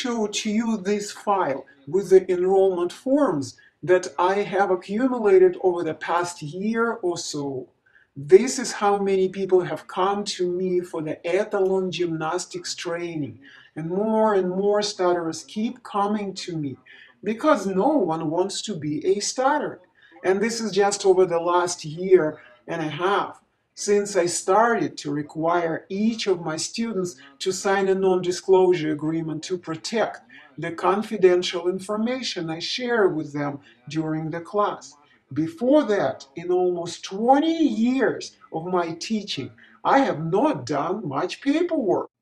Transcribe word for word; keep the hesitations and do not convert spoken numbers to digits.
showed to you this file with the enrollment forms that I have accumulated over the past year or so. This is how many people have come to me for the Etalon Gymnastics training. And more and more starters keep coming to me because no one wants to be a starter. And this is just over the last year and a half since I started to require each of my students to sign a non-disclosure agreement to protect the confidential information I share with them during the class. Before that, in almost twenty years of my teaching, I have not done much paperwork.